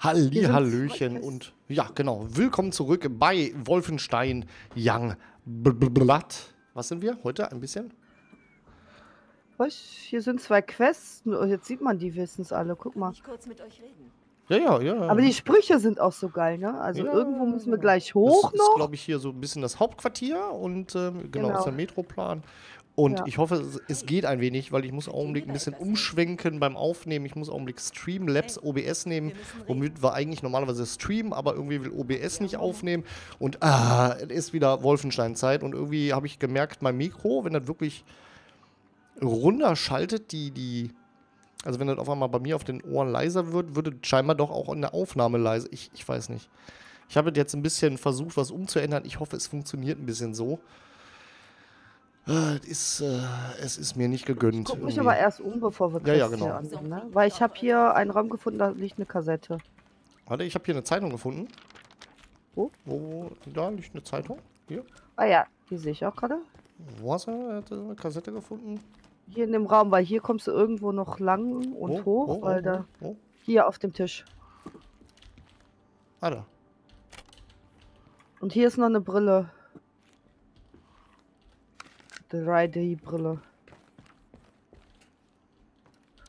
Hallihallöchen und ja, genau. Willkommen zurück bei Wolfenstein Youngblood. Was sind wir heute? Ein bisschen? Hier sind zwei Quests. Jetzt sieht man die wenigstens alle. Guck mal. Ich kurz mit euch reden. Ja. Aber die Sprüche sind auch so geil, ne? Also ja, irgendwo müssen wir gleich hoch. Das ist, glaube ich, hier so ein bisschen das Hauptquartier und genau, ist der Metroplan. Und ja, ich hoffe, es geht ein wenig, weil ich muss Augenblick ein bisschen umschwenken beim Aufnehmen. Ich muss Augenblick Stream Labs OBS nehmen, womit wir eigentlich normalerweise streamen, aber irgendwie will OBS nicht aufnehmen. Und es ist wieder Wolfenstein-Zeit. Und irgendwie habe ich gemerkt, mein Mikro, wenn das wirklich runterschaltet, also wenn das auf einmal bei mir auf den Ohren leiser wird, würde scheinbar doch auch in der Aufnahme leiser. Ich weiß nicht. Ich habe jetzt ein bisschen versucht, was umzuändern. Ich hoffe, es funktioniert ein bisschen so. Es ist mir nicht gegönnt. Ich guck mich aber erst um, bevor wir Quests hier annehmen, ne? Weil ich habe hier einen Raum gefunden, da liegt eine Kassette. Warte, ich habe hier eine Zeitung gefunden. Wo? Da liegt eine Zeitung. Hier. Ah ja, die sehe ich auch gerade. Wo hast du eine Kassette gefunden? Hier in dem Raum, weil hier kommst du irgendwo noch lang und hoch, weil da... Hier auf dem Tisch. Ah, da. Und hier ist noch eine Brille. 3D-Brille.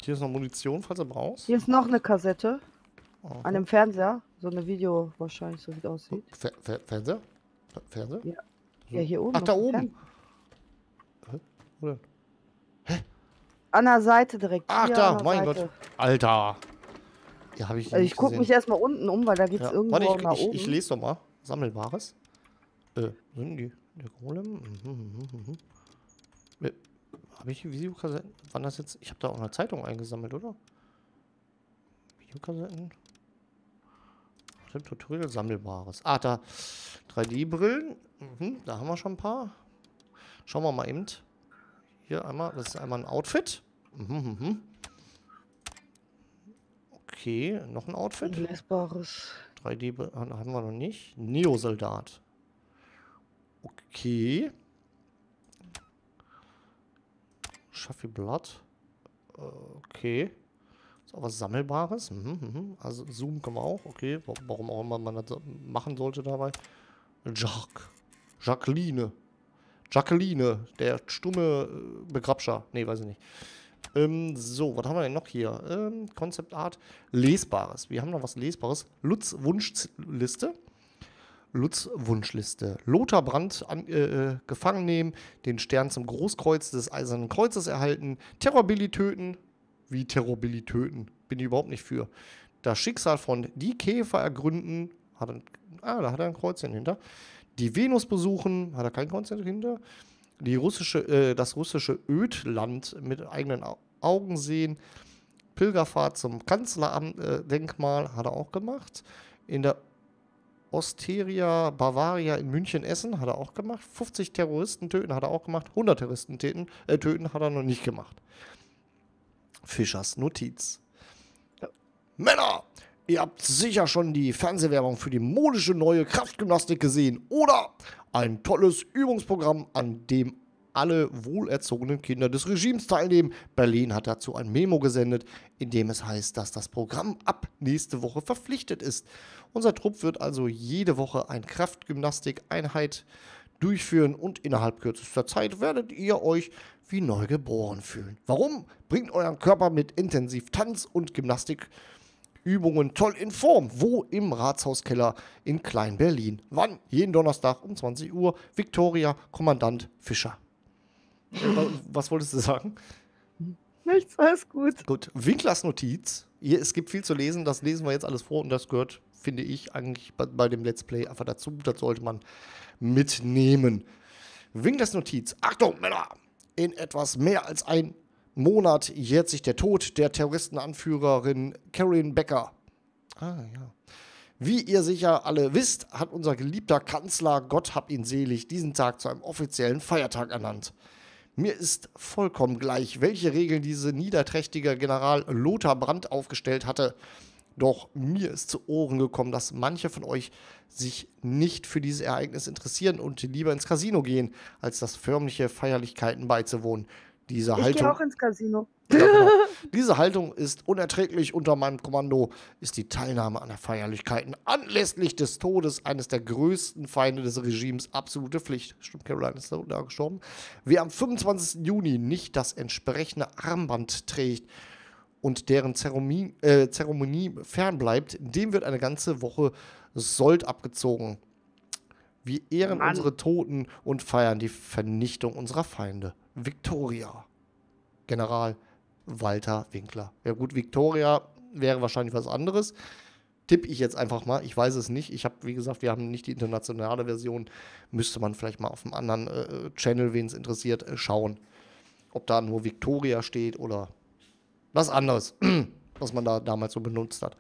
Hier ist noch Munition, falls du brauchst. Hier ist noch eine Kassette. Okay. An dem Fernseher. So eine Video wahrscheinlich, so wie es aussieht. Fernseher? Fernseher? Ja. So. Ja, hier oben. Ach, da oben. Hä? An der Seite direkt. Ach, hier da, mein Gott. Alter. Ja, hab ich also ich gucke mich erstmal unten um, weil da geht es irgendwo nach oben. Ich lese doch mal. Sammelbares. Sind die? Der Golem. Habe ich Videokassetten? Wann das jetzt? Ich habe da auch eine Zeitung eingesammelt, oder? Videokassetten. Tutorial Sammelbares. Ah, da. 3D-Brillen. Da haben wir schon ein paar. Schauen wir mal eben. Hier einmal. Das ist einmal ein Outfit. Okay, noch ein Outfit. Lesbares. 3D haben wir noch nicht. Neo-Soldat. Okay. Schaffiblatt. Okay. Ist auch was Sammelbares. Also Zoom kann man auch. Okay. Warum auch immer man das machen sollte dabei. Jacqueline. Der stumme Begrabscher. Nee, weiß ich nicht. So, was haben wir denn noch hier? Concept Art. Lesbares. Wir haben noch was Lesbares. Lutz Wunschliste. Lutz Wunschliste. Lothar Brandt gefangen nehmen, den Stern zum Großkreuz des Eisernen Kreuzes erhalten, Terrorbilly töten. Wie Terrorbilly töten? Bin ich überhaupt nicht für. Das Schicksal von Die Käfer ergründen. Da hat er ein Kreuzchen hinter. Die Venus besuchen. Hat er kein Kreuzchen hinter. Das russische Ödland mit eigenen Augen sehen. Pilgerfahrt zum Kanzleramt-Denkmal. Hat er auch gemacht. In der Osteria Bavaria in München essen, hat er auch gemacht. 50 Terroristen töten, hat er auch gemacht. 100 Terroristen töten, hat er noch nicht gemacht. Fischers Notiz. Ja. Männer, ihr habt sicher schon die Fernsehwerbung für die modische neue Kraftgymnastik gesehen, oder? Ein tolles Übungsprogramm, an dem alle wohlerzogenen Kinder des Regimes teilnehmen. Berlin hat dazu ein Memo gesendet, in dem es heißt, dass das Programm ab nächste Woche verpflichtet ist. Unser Trupp wird also jede Woche eine Kraftgymnastikeinheit durchführen und innerhalb kürzester Zeit werdet ihr euch wie neu geboren fühlen. Warum? Bringt euren Körper mit intensiv Tanz- und Gymnastikübungen toll in Form. Wo? Im Ratshauskeller in Klein Berlin. Wann? Jeden Donnerstag um 20 Uhr. Victoria, Kommandant Fischer. Was wolltest du sagen? Nichts, alles gut. Gut, Winklers Notiz. Hier, es gibt viel zu lesen, das lesen wir jetzt alles vor und das gehört, finde ich, eigentlich bei dem Let's Play einfach dazu. Das sollte man mitnehmen. Winklers Notiz. Achtung, Männer! In etwas mehr als einem Monat jährt sich der Tod der Terroristenanführerin Karen Becker. Ah, ja. Wie ihr sicher alle wisst, hat unser geliebter Kanzler, Gott hab ihn selig, diesen Tag zu einem offiziellen Feiertag ernannt. Mir ist vollkommen gleich, welche Regeln diese niederträchtige General Lothar Brandt aufgestellt hatte. Doch mir ist zu Ohren gekommen, dass manche von euch sich nicht für dieses Ereignis interessieren und lieber ins Casino gehen, als das förmliche Feierlichkeiten beizuwohnen. Diese Haltung, ich gehe auch ins Casino. Ja, genau. Diese Haltung ist unerträglich. Unter meinem Kommando ist die Teilnahme an der Feierlichkeiten anlässlich des Todes eines der größten Feinde des Regimes absolute Pflicht. Stimmt, Caroline ist da gestorben. Wer am 25. Juni nicht das entsprechende Armband trägt und deren Zeremonie fernbleibt, dem wird eine ganze Woche Sold abgezogen. Wir ehren unsere Toten und feiern die Vernichtung unserer Feinde. Victoria. General Walter Winkler. Ja gut, Victoria wäre wahrscheinlich was anderes. Tippe ich jetzt einfach mal. Ich weiß es nicht. Ich habe, wie gesagt, wir haben nicht die internationale Version. Müsste man vielleicht mal auf einem anderen Channel, wen es interessiert, schauen. Ob da nur Victoria steht oder was anderes, was man da damals so benutzt hat.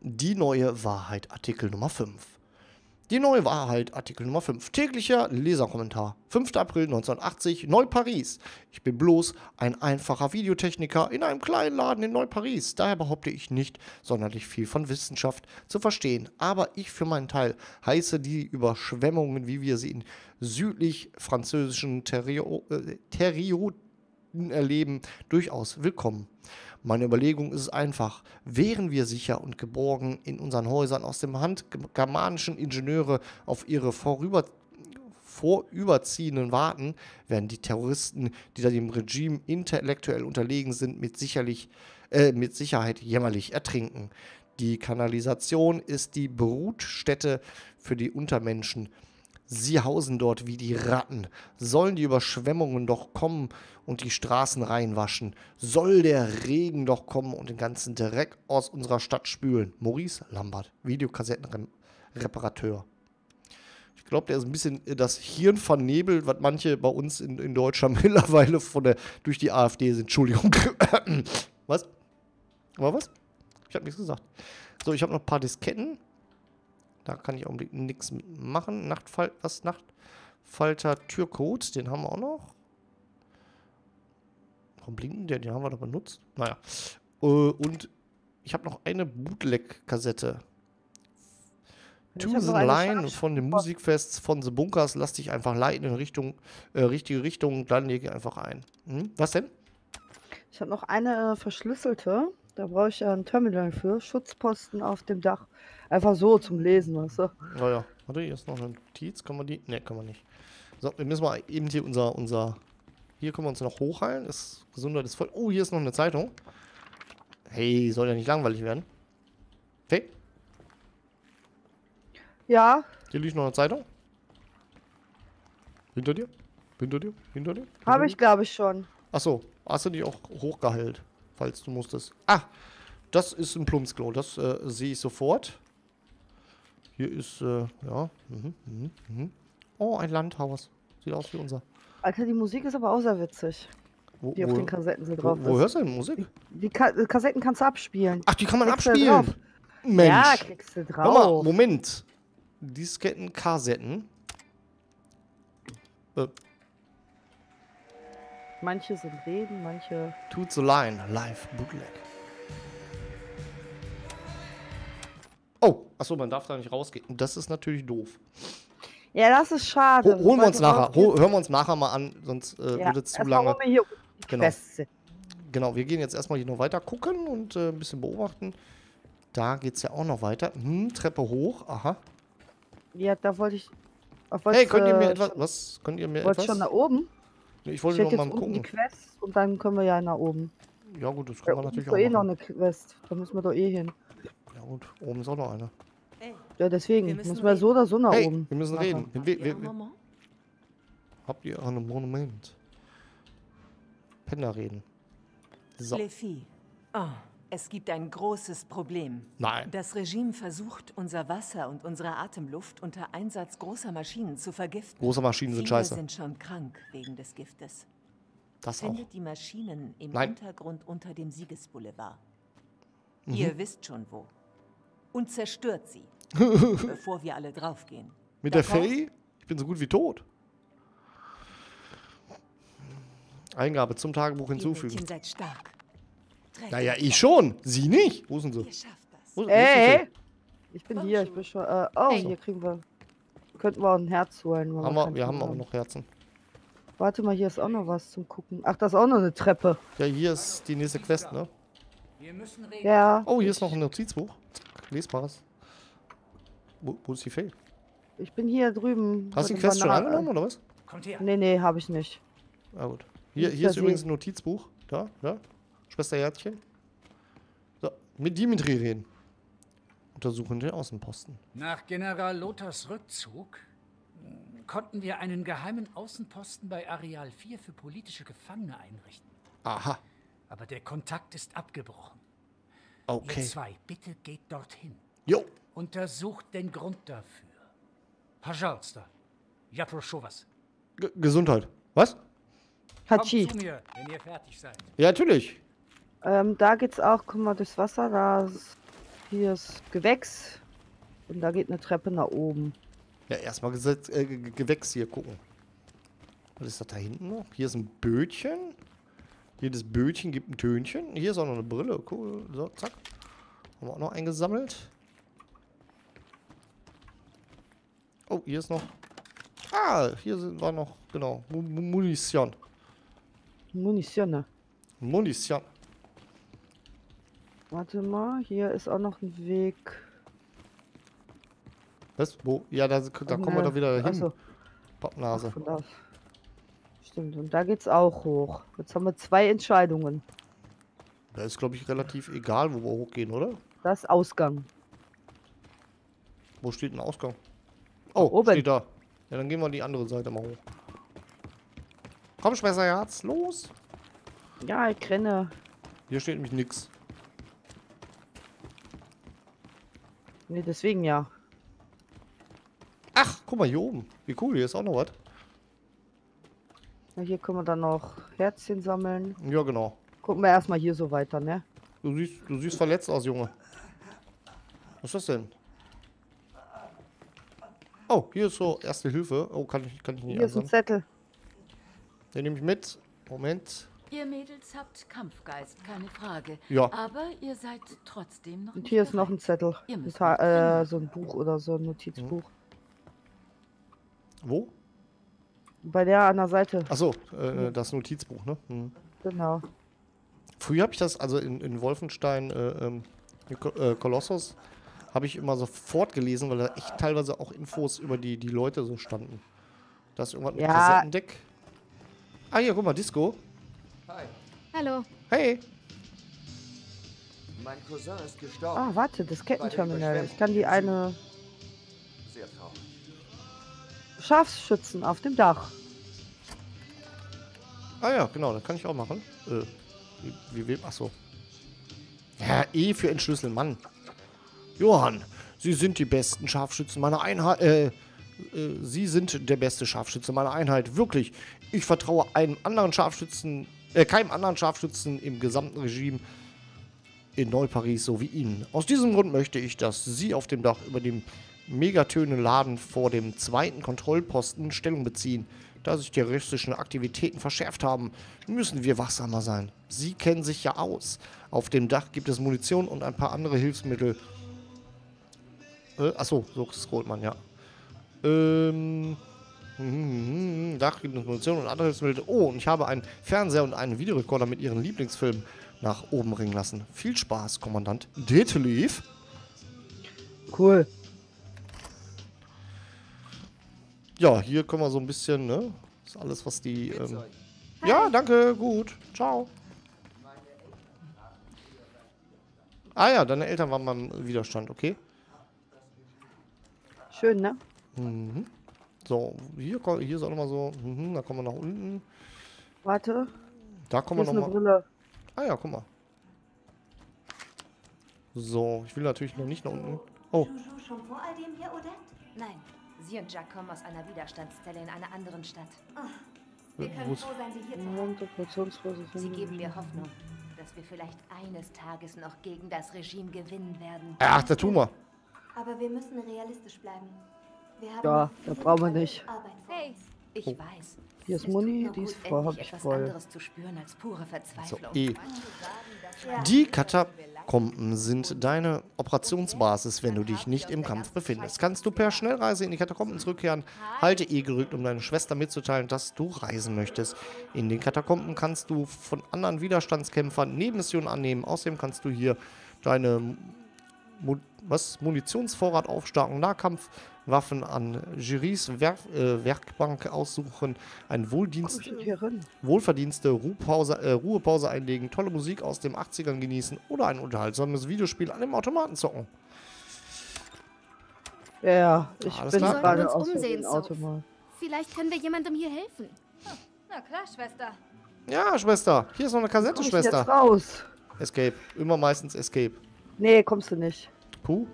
Die neue Wahrheit, Artikel Nummer 5. Die neue Wahrheit, Artikel Nummer 5. Täglicher Leserkommentar. 5. April 1980, Neu-Paris. Ich bin bloß ein einfacher Videotechniker in einem kleinen Laden in Neu-Paris. Daher behaupte ich nicht sonderlich viel von Wissenschaft zu verstehen. Aber ich für meinen Teil heiße die Überschwemmungen, wie wir sie in südlich-französischen Territorien erleben, durchaus willkommen. Meine Überlegung ist einfach, wären wir sicher und geborgen in unseren Häusern aus dem Hand germanischen Ingenieure auf ihre vorüberziehenden warten, werden die Terroristen, die da dem Regime intellektuell unterlegen sind, mit Sicherheit jämmerlich ertrinken. Die Kanalisation ist die Brutstätte für die Untermenschen. Sie hausen dort wie die Ratten. Sollen die Überschwemmungen doch kommen und die Straßen reinwaschen. Soll der Regen doch kommen und den ganzen Dreck aus unserer Stadt spülen. Maurice Lambert, Videokassettenreparateur. Ich glaube, der ist ein bisschen das Hirn vernebelt, was manche bei uns in Deutschland mittlerweile durch die AfD sind. Entschuldigung. Was? War was? Ich habe nichts gesagt. So, ich habe noch ein paar Disketten. Da kann ich unbedingt nichts mitmachen. Nachtfalter Türcode, den haben wir auch noch. Warum blinkt denn der? Den haben wir doch benutzt. Naja. Und ich habe noch eine Bootleg-Kassette. Tusen Line von dem Musikfest von The Bunkers. Lass dich einfach leiten in Richtung, richtige Richtung. Dann lege ich einfach ein. Hm? Was denn? Ich habe noch eine verschlüsselte. Da brauche ich einen Terminal für. Schutzposten auf dem Dach. Einfach so zum Lesen, weißt du? Naja, warte, hier ist noch eine Notiz. Kann man die? Ne, kann man nicht. So, wir müssen mal eben hier Hier können wir uns noch hochheilen. Das Gesundheit ist voll. Oh, hier ist noch eine Zeitung. Hey, soll ja nicht langweilig werden. Hey? Ja? Hier liegt noch eine Zeitung. Hinter dir? Hinter dir? Hinter dir? Habe ich, glaube ich, schon. Achso, hast du die auch hochgeheilt? Falls du musstest. Ah, das ist ein Plumpsklo. Das sehe ich sofort. Hier ist, ja. Oh, ein Landhaus. Sieht aus wie unser. Alter, die Musik ist aber auch sehr witzig. Die auf den Kassetten so drauf ist. Wo hörst du denn Musik? Die Kassetten kannst du abspielen. Ach, die kann man abspielen? Mensch. Ja, kriegst du drauf. Hör mal, Moment. Disketten, Kassetten. Manche sind reden, manche... Tut so line, live, bootleg. Oh, achso, man darf da nicht rausgehen. Das ist natürlich doof. Ja, das ist schade. Holen wir uns nachher, hören wir uns nachher mal an, sonst wird es zu lange. Wir hier genau. Genau, wir gehen jetzt erstmal hier noch weiter gucken und ein bisschen beobachten. Da geht es ja auch noch weiter. Hm, Treppe hoch, aha. Ja, da wollte ich... Hey, könnt ihr mir etwas... Was? Könnt ihr mir etwas... Wollt schon da oben? Ich wollte noch mal gucken. Die Quest und dann können wir ja nach oben. Ja gut, das können wir natürlich auch. Da ist eh noch eine Quest, da müssen wir doch eh hin. Ja gut, oben ist auch noch eine. Hey, ja deswegen, müssen wir so oder so nach oben. Wir müssen reden. Habt ihr ein Monument? Penner reden. So. Oh, es gibt ein großes Problem. Nein. Das Regime versucht, unser Wasser und unsere Atemluft unter Einsatz großer Maschinen zu vergiften. Große Maschinen sind scheiße. Wir sind schon krank wegen des Giftes. Das auch. Findet die Maschinen im Untergrund unter dem Siegesboulevard. Ihr wisst schon wo. Und zerstört sie, bevor wir alle draufgehen. Mit der Ferry? Ich bin so gut wie tot. Eingabe zum Tagebuch hinzufügen. Ihr seid stark. Naja, ich schon. Sie nicht. Wo sind sie? Ey! Ich bin hier. Ich bin schon. Oh, hier kriegen wir. Könnten wir auch ein Herz holen. Wir haben auch noch Herzen. Warte mal, hier ist auch noch was zum Gucken. Ach, da ist auch noch eine Treppe. Ja, hier ist die nächste Quest, ne? Ja. Oh, hier ist noch ein Notizbuch. Lesbares. Wo ist die Fee? Ich bin hier drüben. Hast du die Quest schon angenommen, oder was? Nee, nee, hab ich nicht. Ah, gut. Hier ist übrigens ein Notizbuch. Da, da. Schwester Herzchen. So, mit Dimitri reden. Untersuchen den Außenposten. Nach General Lothars Rückzug konnten wir einen geheimen Außenposten bei Areal 4 für politische Gefangene einrichten. Aha. Aber der Kontakt ist abgebrochen. Okay. Ihr zwei, bitte geht dorthin. Jo. Untersucht den Grund dafür. Пожалуйста. Я прошу вас. Gesundheit. Was? Hatschi. Kommt zu mir, wenn ihr fertig seid. Ja, natürlich. Da geht's auch, guck mal, durchs Wasser. Da ist, hier ist Gewächs. Und da geht eine Treppe nach oben. Ja, erstmal Gewächs hier gucken. Was ist das da hinten noch? Hier ist ein Bötchen. Jedes Bötchen gibt ein Tönchen. Hier ist auch noch eine Brille. Cool. So, zack. Haben wir auch noch eingesammelt. Oh, hier ist noch... Ah, hier war noch... Genau. Munition. Munition. Munition. Warte mal. Hier ist auch noch ein Weg... Was? Wo? Ja, da kommen wir da wieder hin. So. Pappnase. Stimmt, und da geht's auch hoch. Jetzt haben wir zwei Entscheidungen. Da ist, glaube ich, relativ egal, wo wir hochgehen, oder? Das ist Ausgang. Wo steht ein Ausgang? Oh, oben. Steht da. Ja, dann gehen wir die andere Seite mal hoch. Komm, Schwesterherz, los! Ja, ich renne. Hier steht nämlich nix. Ne, deswegen ja. Ach, guck mal, hier oben. Wie cool, hier ist auch noch was. Na, hier können wir dann noch Herzchen sammeln. Ja, genau. Gucken wir erstmal hier so weiter, ne? Du siehst verletzt aus, Junge. Was ist das denn? Oh, hier ist so Erste Hilfe. Oh, kann ich nicht ansehen. Hier ist ein Zettel. Den nehme ich mit. Moment. Ihr Mädels habt Kampfgeist, keine Frage. Ja. Aber ihr seid trotzdem noch. Und hier ist noch ein Zettel. Ihr müsst so ein Buch oder so ein Notizbuch. Mhm. Wo? Bei der an der Seite. Achso, das Notizbuch, ne? Mhm. Genau. Früher habe ich das, also in Wolfenstein Colossus, habe ich immer sofort gelesen, weil da echt teilweise auch Infos über die Leute so standen. Da ist irgendwas mit Kassettendeck. Ah, hier, guck mal, Disco. Hi. Hallo. Hey. Mein Cousin ist gestorben. Ah, warte, das Kettenterminal. Ich kann die eine... Sehr traurig. Schafsschützen auf dem Dach. Ah ja, genau, das kann ich auch machen. Wie achso. Ja, E für entschlüsseln, Mann. Johann, Sie sind die besten Scharfschützen meiner Einheit. Sie sind der beste Scharfschütze meiner Einheit. Wirklich. Ich vertraue einem anderen Scharfschützen, keinem anderen Scharfschützen im gesamten Regime in Neu-Paris, so wie Ihnen. Aus diesem Grund möchte ich, dass Sie auf dem Dach über dem Megatöne Laden vor dem zweiten Kontrollposten Stellung beziehen. Da sich die terroristischen Aktivitäten verschärft haben, müssen wir wachsamer sein. Sie kennen sich ja aus. Auf dem Dach gibt es Munition und ein paar andere Hilfsmittel. Achso, so scrollt man, ja. Dach gibt es Munition und andere Hilfsmittel. Oh, und ich habe einen Fernseher und einen Videorekorder mit Ihren Lieblingsfilmen nach oben ringen lassen. Viel Spaß, Kommandant Detelief. Cool. Ja, hier können wir so ein bisschen, ne? Das ist alles, was die... ja, danke, gut. Ciao. Ah ja, deine Eltern waren beim Widerstand, okay. Schön, ne? Mhm. So, hier ist auch nochmal so... da kommen wir nach unten. Warte. Da kommen wir nochmal... Ah ja, guck mal. So, ich will natürlich noch nicht nach unten. Oh. Schon vor all dem hier, Odette? Nein. Sie und Jack kommen aus einer Widerstandszelle in einer anderen Stadt. Wir können froh sein, Sie hier zu haben. Sie geben mir Hoffnung, dass wir vielleicht eines Tages noch gegen das Regime gewinnen werden. Ach, das tun wir. Aber wir müssen realistisch bleiben. Wir haben ja, das brauchen wir nicht. Hey, Ich weiß. Hier ist Moni, die ist voll, hab ich voll. So, Die Katakomben sind deine Operationsbasis, wenn du dich nicht im Kampf befindest. Kannst du per Schnellreise in die Katakomben zurückkehren? Halte E gerückt, um deiner Schwester mitzuteilen, dass du reisen möchtest. In den Katakomben kannst du von anderen Widerstandskämpfern Nebenmissionen annehmen. Außerdem kannst du hier deine Munitionsvorrat aufstarken, Nahkampfwaffen an Giris Werkbank aussuchen, ein wohlverdienste Ruhepause einlegen, tolle Musik aus den 80ern genießen oder ein unterhaltsames Videospiel an dem Automaten zocken. Ja, ich bin gerade auf dem Automat. Vielleicht können wir jemandem hier helfen. Oh, na klar, Schwester. Ja, Schwester, hier ist noch eine Kassette, Schwester. Jetzt raus. Escape, immer meistens Escape. Nee, kommst du nicht. Puh.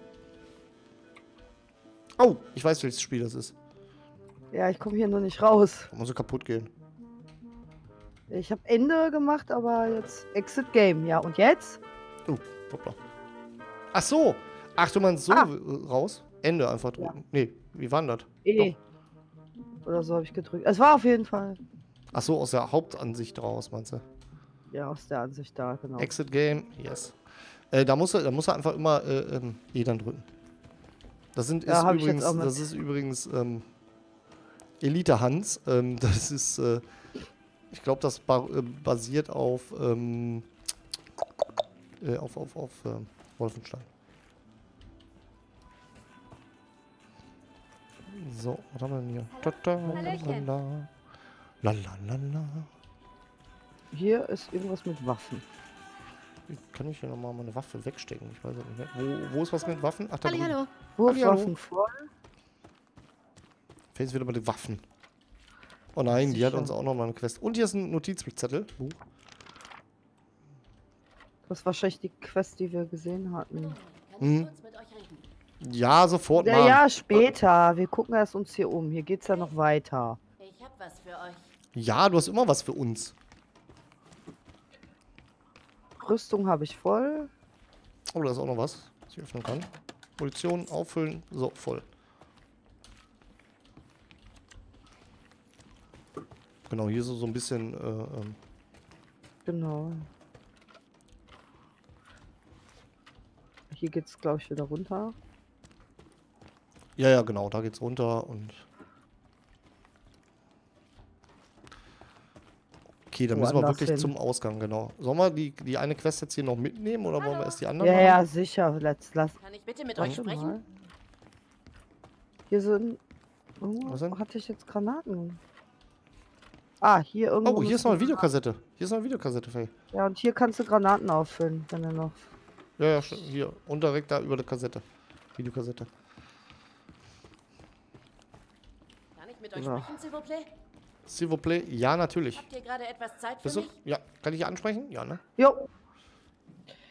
Oh, ich weiß, welches Spiel das ist. Ja, ich komme hier nur nicht raus. Muss so kaputt gehen. Ich habe Ende gemacht, aber jetzt Exit Game. Ja, und jetzt? Oh, hoppla. Ach so. Ach, du meinst so raus? Ende einfach drücken. Ja. Nee, wie wandert? E. Doch. Oder so habe ich gedrückt. Es war auf jeden Fall. Ach so, aus der Hauptansicht raus, meinst du? Ja, aus der Ansicht da, genau. Exit Game, yes. Da musst du einfach immer E dann drücken. Das ist übrigens Elite Hans. Das ist, ich glaube, das basiert auf Wolfenstein. So, was haben wir denn hier? Lalala. Lalala. Hier ist irgendwas mit Waffen. Kann ich hier nochmal meine Waffe wegstecken? Ich weiß nicht mehr. Wo ist was mit Waffen? Ach, da hallo. Wo ist Waffen voll? Fehlt jetzt wieder mal die Waffen. Oh nein, die hat uns auch nochmal eine Quest. Und hier ist ein Notizzettel. Das ist wahrscheinlich die Quest, die wir gesehen hatten. Hm. Ja, sofort mal. Ja, später. Wir gucken erst uns hier um. Hier geht's ja noch weiter. Ich hab was für euch. Ja, du hast immer was für uns. Rüstung habe ich voll. Oh, da ist auch noch was, was ich öffnen kann. Munition auffüllen. So, voll. Genau, hier so ein bisschen. Genau. Hier geht's, glaube ich, wieder runter. Ja, ja, genau, da geht's runter und. Okay, dann müssen wir wirklich zum Ausgang, genau. Sollen wir die eine Quest jetzt hier noch mitnehmen oder wollen wir erst die andere machen? Ja, sicher. Kann ich bitte mit euch sprechen? Mal. Hier sind... Oh, hatte ich jetzt Granaten? Ah, hier irgendwo... Oh, hier ist noch eine Videokassette. Hier ist noch eine Videokassette, Faye. Ja, und hier kannst du Granaten auffüllen, wenn du noch... Ja, ja, hier. Und direkt da über der Kassette. Videokassette. Kann ich mit euch sprechen, s'il vous plaît? S'il vous plaît. Ja, natürlich. Habt ihr gerade etwas Zeit für mich? Ja. Kann ich hier ansprechen? Ja, ne? Jo.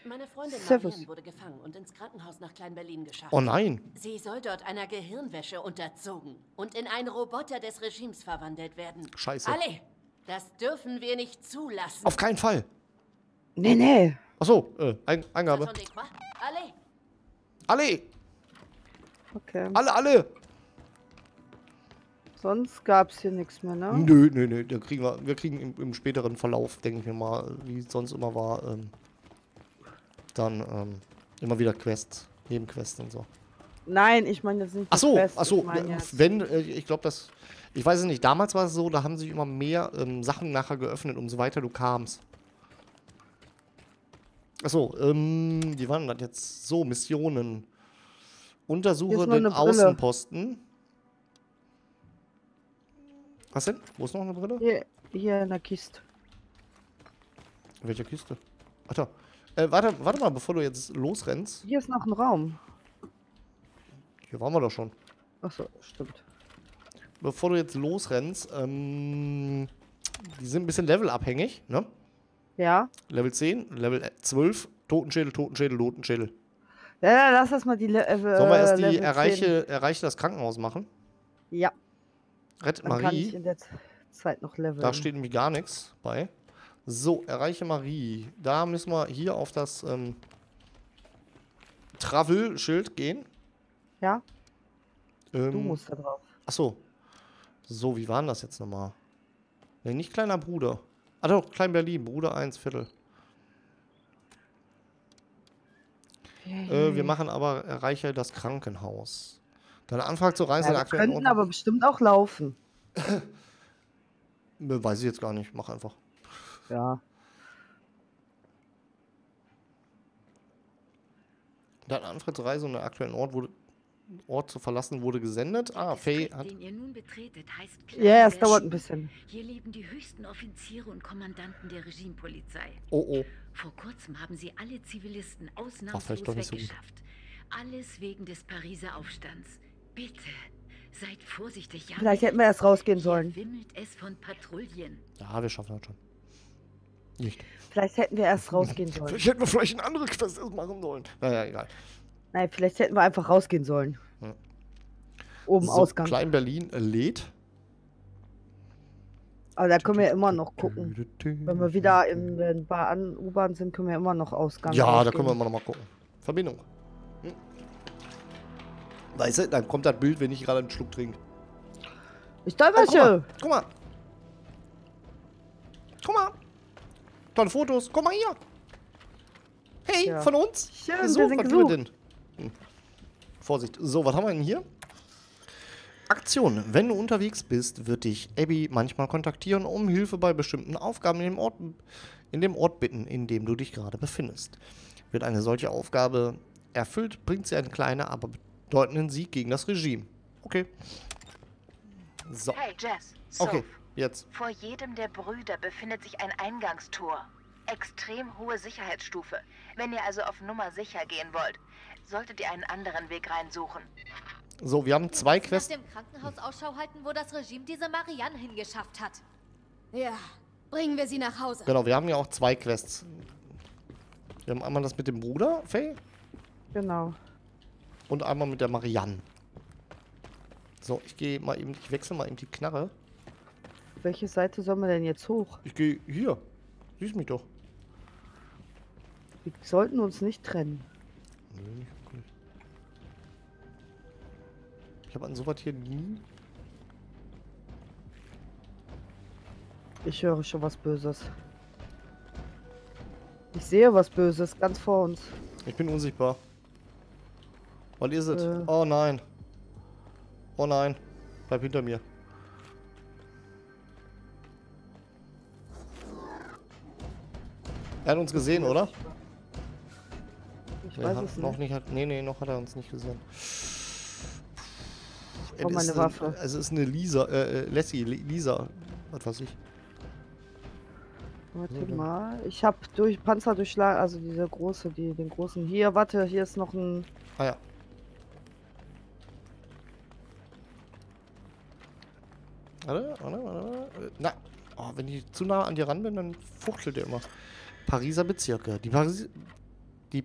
Meine Freundin Marianne wurde gefangen und ins Krankenhaus nach Klein Berlin geschafft. Oh nein. Sie soll dort einer Gehirnwäsche unterzogen und in einen Roboter des Regimes verwandelt werden. Scheiße. Alle, das dürfen wir nicht zulassen. Auf keinen Fall. Nee, nee. Ach so, Eingabe. Alle. Alle. Okay. Alle, alle. Sonst gab es hier nichts mehr, ne? Nö, nö, nö. Wir kriegen im späteren Verlauf, denke ich mir mal, wie es sonst immer war, dann immer wieder Quests, Nebenquests und so. Nein, ich meine, das sind Quests. Ach so, wenn, ich glaube, das, ich weiß es nicht, damals war es so, da haben sich immer mehr Sachen nachher geöffnet, umso weiter du kamst. Ach so, die waren das jetzt so, Missionen. Untersuche den Außenposten. Was denn? Wo ist noch eine Brille? Hier in der Kiste. Welche Kiste? Ach da. Warte mal, bevor du jetzt losrennst. Hier ist noch ein Raum. Hier waren wir doch schon. Achso, stimmt. Bevor du jetzt losrennst, die sind ein bisschen levelabhängig, ne? Ja. Level 10, Level 12, Totenschädel, Totenschädel, Totenschädel. Ja, lass das mal die Level. Sollen wir erst die erreiche das Krankenhaus machen? Ja. Rettet Marie. Kann ich in der Zeit noch leveln. Da steht nämlich gar nichts bei. So, erreiche Marie. Da müssen wir hier auf das Travel-Schild gehen. Ja. Du musst da drauf. Achso. So, wie war denn das jetzt nochmal? Ne, nicht kleiner Bruder. Ah doch, Klein Berlin, Bruder 1 Viertel. Wir machen aber, erreiche das Krankenhaus. Deine Anfrage zur Reise der aktuellen Ordnung. Wir könnten aber bestimmt auch laufen. Weiß ich jetzt gar nicht, mach einfach. Ja. Dein Antrag zur Reise, um den aktuellen Ort zu verlassen, wurde gesendet. Ah, Faye hat... Den ihr nun betretet, heißt Klein Berlin. Ja, es dauert ein bisschen. Hier leben die höchsten Offiziere und Kommandanten der Regimepolizei. Oh, oh. Vor kurzem haben sie alle Zivilisten ausnahmslos weggeschafft. Alles wegen des Pariser Aufstands. Bitte, seid vorsichtig. Ja, vielleicht hätten wir erst rausgehen sollen. Wimmelt es von Patrouillen. Ja, wir schaffen das schon. Nicht. Vielleicht hätten wir erst rausgehen sollen. Vielleicht hätten wir vielleicht eine andere Quest machen sollen. Naja, egal. Nein, vielleicht hätten wir einfach rausgehen sollen. Ja. Oben so, Ausgang. Klein Berlin lädt. Aber da können wir immer noch gucken. Wenn wir wieder in ein paar U-Bahn sind, können wir immer noch Ausgang. Ja, rausgehen. Da können wir immer noch mal gucken. Verbindung. Hm. Weißt du, dann kommt das Bild, wenn ich gerade einen Schluck trinke. Ist da welche? Oh, guck mal. Guck mal. Tolle Fotos. Guck mal hier. Hey, ja. Von uns. Schön, so, wir sind was wir denn? Hm. Vorsicht. So, was haben wir denn hier? Aktion. Wenn du unterwegs bist, wird dich Abby manchmal kontaktieren, um Hilfe bei bestimmten Aufgaben in dem Ort bitten, in dem du dich gerade befindest. Wird eine solche Aufgabe erfüllt, bringt sie einen kleinen, aber bedeutenden Sieg gegen das Regime. Okay. So. Hey, Jess. Okay. Jetzt. Vor jedem der Brüder befindet sich ein Eingangstor. Extrem hohe Sicherheitsstufe. Wenn ihr also auf Nummer sicher gehen wollt, solltet ihr einen anderen Weg reinsuchen. So, wir haben zwei Quests. Wir müssen nach dem Krankenhaus Ausschau halten, wo das Regime diese Marianne hingeschafft hat. Ja, bringen wir sie nach Hause. Genau, wir haben ja auch zwei Quests. Wir haben einmal das mit dem Bruder, Faye. Genau. Und einmal mit der Marianne. So, ich gehe mal eben, ich wechsle mal eben die Knarre. Welche Seite soll man denn jetzt hoch? Ich gehe hier. Siehst mich doch. Wir sollten uns nicht trennen. Nee, okay. Ich habe an sowas hier nie. Ich höre schon was Böses. Ich sehe was Böses ganz vor uns. Ich bin unsichtbar. Was ist es? Oh nein. Oh nein. Bleib hinter mir. Er hat uns gesehen, oder? Ich weiß es noch nicht. Nee, noch hat er uns nicht gesehen. Oh, meine Waffe. Es ist eine Lisa, Lassie, Lisa, was weiß ich. Warte mal, ich habe durch Panzer durchschlagen, also diese große, den großen. Hier, warte, hier ist noch ein... Ah ja. Warte. Na, oh, wenn ich zu nah an dir ran bin, dann fuchtelt der immer. Pariser Bezirke. Die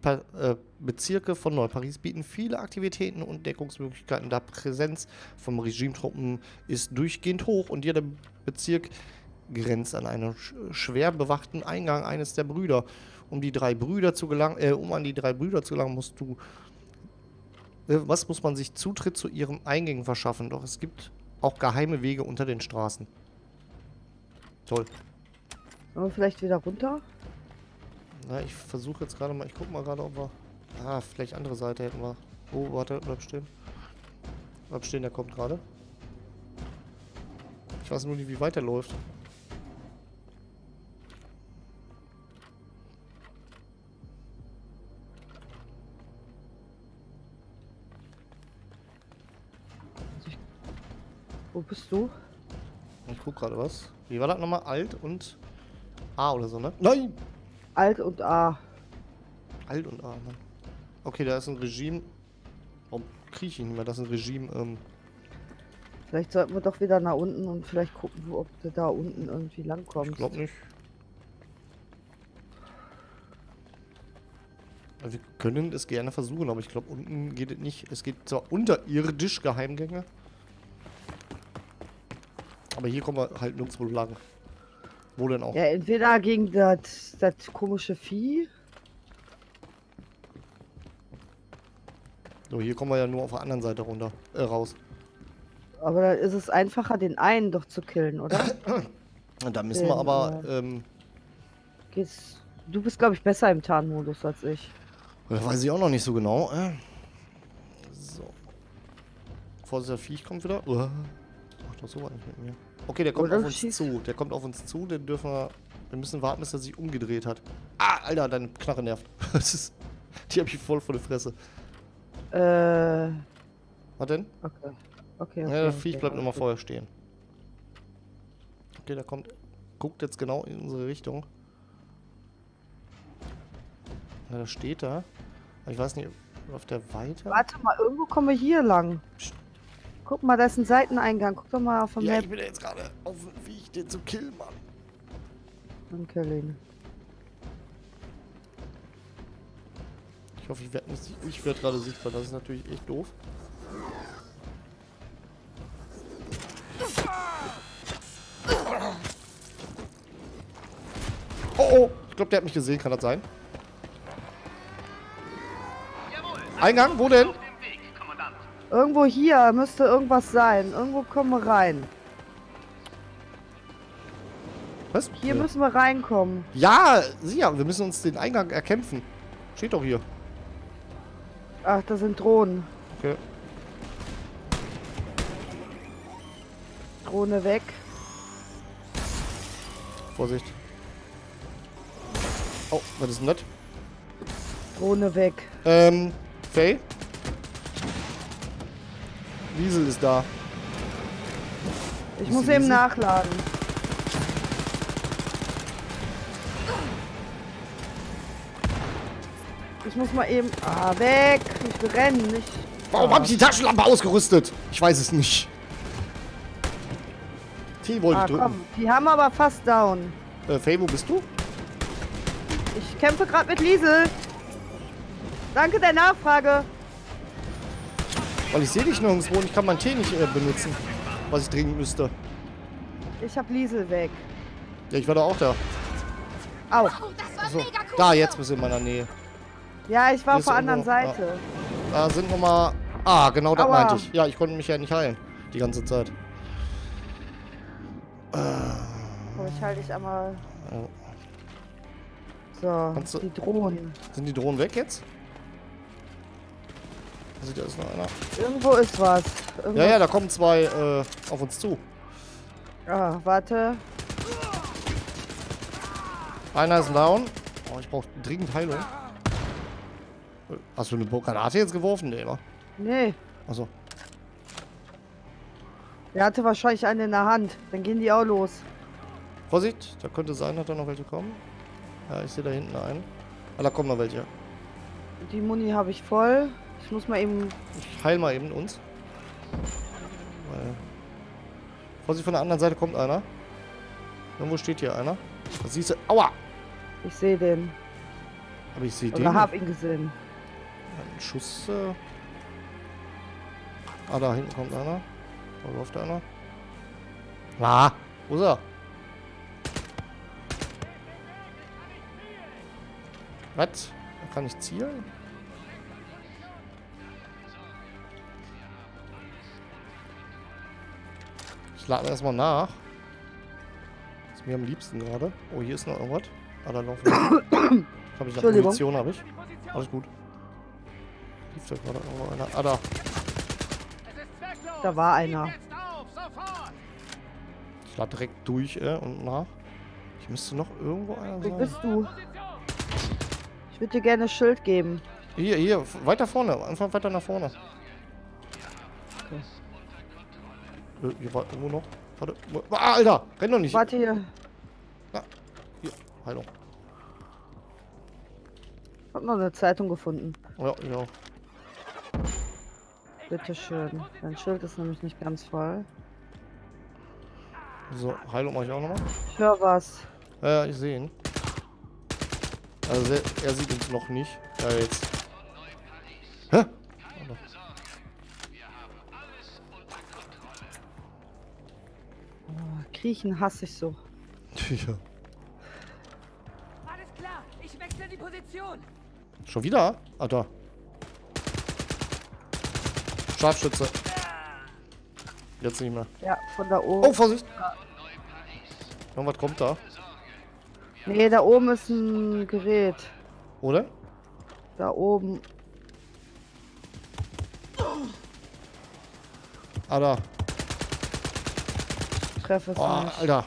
Bezirke von Neu-Paris bieten viele Aktivitäten und Deckungsmöglichkeiten, da Präsenz von Regimetruppen ist durchgehend hoch und jeder Bezirk grenzt an einen schwer bewachten Eingang eines der Brüder. Um an die drei Brüder zu gelangen, muss man sich Zutritt zu ihren Eingängen verschaffen, doch es gibt auch geheime Wege unter den Straßen. Toll. Aber vielleicht wieder runter? Na, ich versuche jetzt gerade mal, ich guck mal gerade, ob wir... Ah, vielleicht andere Seite hätten wir. Oh, warte, bleib stehen. Bleib stehen, der kommt gerade. Ich weiß nur nicht, wie weit der läuft. Wo bist du? Ich guck gerade was. Wie war das nochmal? Alt und A oder so, ne? Nein! Alt und A. Alt und A, Mann. Okay, da ist ein Regime. Warum kriege ich nicht mehr? Das ist ein Regime. Vielleicht sollten wir doch wieder nach unten und vielleicht gucken, ob du da unten irgendwie lang kommst. Ich glaube nicht. Wir können es gerne versuchen, aber ich glaube, unten geht es nicht. Es geht zwar unterirdisch Geheimgänge. Aber hier kommen wir halt nirgendwo lang. Wo denn auch? Ja, entweder gegen das komische Vieh. So, hier kommen wir ja nur auf der anderen Seite runter, raus. Aber dann ist es einfacher, den einen doch zu killen, oder? Da müssen wir aber... Du bist, glaube ich, besser im Tarnmodus als ich. Weiß ich auch noch nicht so genau. So. Vorsicht, der Viech kommt wieder. Macht doch so was nicht mit mir. Okay, der kommt auf uns zu. Der kommt auf uns zu, den dürfen wir... Wir müssen warten, bis er sich umgedreht hat. Ah, Alter, deine Knarre nervt. Die hab ich voll vor der Fresse. Was denn? Okay. Okay, okay, ja, der Viech bleibt immer vorher stehen. Okay, der kommt... Guckt jetzt genau in unsere Richtung. Ja, da steht er. Ich weiß nicht, läuft der weiter? Warte mal, irgendwo kommen wir hier lang. Psst. Guck mal, da ist ein Seiteneingang. Guck doch mal auf dem Map. Ich bin ja jetzt gerade auf dem Weg, den zu killen, Mann. Danke, Lene. Ich hoffe, ich werde gerade sichtbar. Das ist natürlich echt doof. Oh, oh. Ich glaube, der hat mich gesehen. Kann das sein? Eingang? Wo denn? Irgendwo hier müsste irgendwas sein. Irgendwo kommen wir rein. Was? Hier müssen wir reinkommen. Ja, sicher. Wir müssen uns den Eingang erkämpfen. Steht doch hier. Ach, da sind Drohnen. Okay. Drohne weg. Vorsicht. Oh, was ist denn das? Drohne weg. Faye? Liesel ist da. Ich muss eben nachladen. Ich muss mal eben... Ah, weg! Ich renne nicht. Warum habe ich die Taschenlampe ausgerüstet? Ich weiß es nicht. Die wollte ich drücken. Komm. Die haben aber fast down. Faye, wo bist du? Ich kämpfe gerade mit Liesel. Danke der Nachfrage. Weil ich sehe dich nirgendwo und ich kann meinen Tee nicht benutzen, was ich dringend müsste. Ich hab Liesel weg. Ja, ich war doch auch da. Au. Achso. Da, jetzt bist du in meiner Nähe. Ja, ich war auf der anderen Seite. Da sind nochmal... Ah, genau das meinte ich. Ja, ich konnte mich ja nicht heilen. Die ganze Zeit. Komm, ich halte dich einmal... Ja. So, die Drohnen. Sind die Drohnen weg jetzt? Sieht ja, ist noch einer. Irgendwo ist was. Irgendwo ja, da kommen zwei auf uns zu. Ah, warte. Einer ist down. Oh, ich brauche dringend Heilung. Hast du eine Granate jetzt geworfen? Nee, wa? Nee. Achso. Er hatte wahrscheinlich eine in der Hand. Dann gehen die auch los. Vorsicht, da könnte sein, dass da noch welche kommen. Ja, ich sehe da hinten einen. Ah, da kommen noch welche. Die Muni habe ich voll. Ich muss mal eben... Ich heil mal eben uns. Vorsicht, von der anderen Seite kommt einer. Irgendwo steht hier einer. Was siehst du? Aua! Ich sehe den. Aber ich sehe den. Ich habe ihn gesehen. Ein Schuss. Ah, da hinten kommt einer. Da läuft einer. Ah, wo ist er? Was? Da kann ich zielen? Ich lade erstmal nach. Ist mir am liebsten gerade. Oh, hier ist noch irgendwas. Ah, da laufen wir. Hab ich da Position, habe ich. Alles gut. Lief da gerade irgendwo einer. Ah, da. Da war einer. Ich lade direkt durch und nach. Ich müsste noch irgendwo einer sein. Wo bist du? Ich würde dir gerne ein Schild geben. Hier, hier. Weiter vorne. Einfach weiter nach vorne. Okay. Hier war irgendwo noch. Warte. Ah, Alter! Renn doch nicht! Warte hier. Ah, hier. Heilung. Hab noch eine Zeitung gefunden. Ja, ja. Bitteschön. Dein Schild ist nämlich nicht ganz voll. So, Heilung mache ich auch nochmal. Ich höre was. Ja, ich sehe ihn. Also, er sieht uns noch nicht. Ja, jetzt. Hä? Kriechen hasse ich so. Ja. Alles klar, ich wechsle die Position. Schon wieder? Ah, da. Scharfschütze. Jetzt nicht mehr. Ja, von da oben. Oh, Vorsicht! Ja. Noch was kommt da? Nee, da oben ist ein Gerät. Oder? Da oben. Ah, da. Treffe es nicht. Alter.